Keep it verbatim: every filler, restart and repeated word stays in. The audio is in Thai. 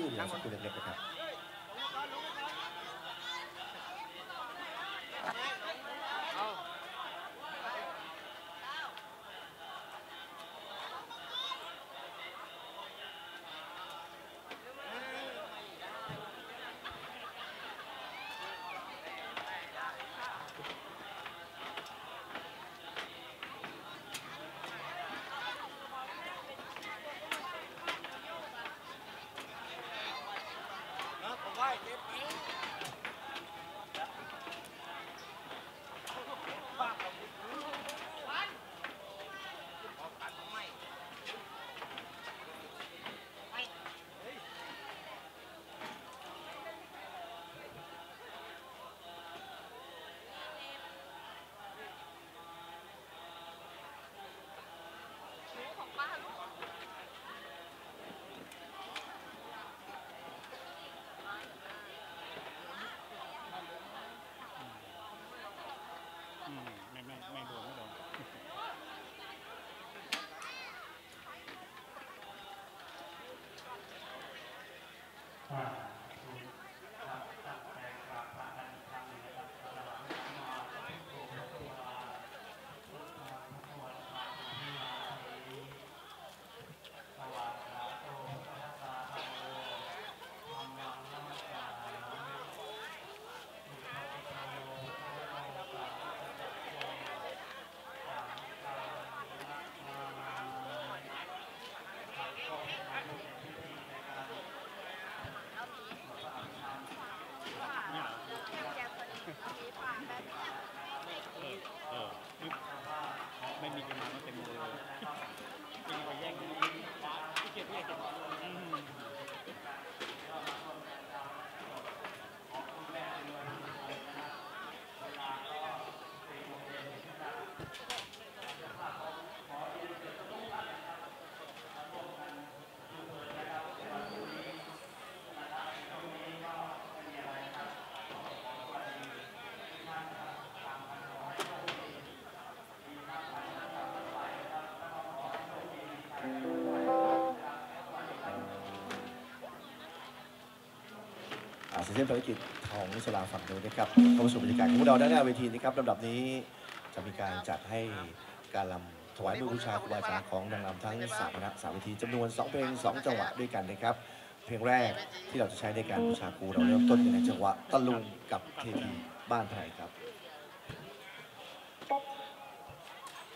คู่เดียวสักคู่เล็กๆนะครับเส้นภารกิจของนุสราฝั่งนู้นนะครับเข้าสู่บรรยากาศของเราด้านหน้าเวทีนะครับลำดับนี้จะมีการจัดให้การรำถวายบูชาครูบาอาจารย์ของนางรำทั้งสามคณะสามเวทีจำนวนสองเพลงสองจังหวะด้วยกันนะครับเพลงแรกที่เราจะใช้ในการบูชาครูเราเริ่มต้นในจังหวะตะลุงกับเทพีบ้านไทยครับ